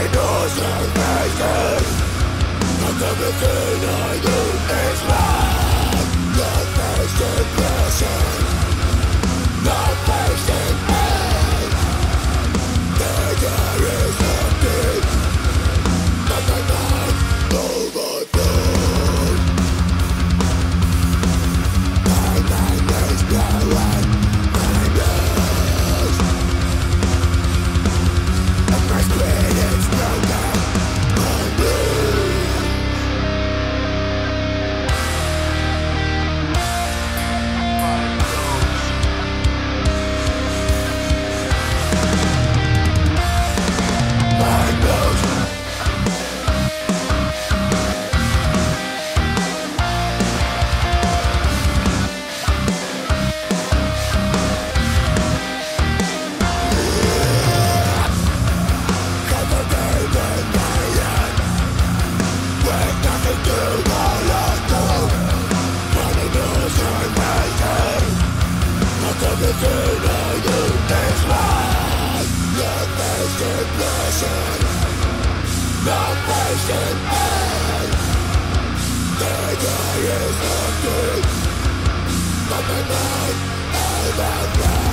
in all salvation. And everything I do is wrong. Your face in person, your face in pain. There is something that I can't overdo. My mind is blowing. But my mind, I'm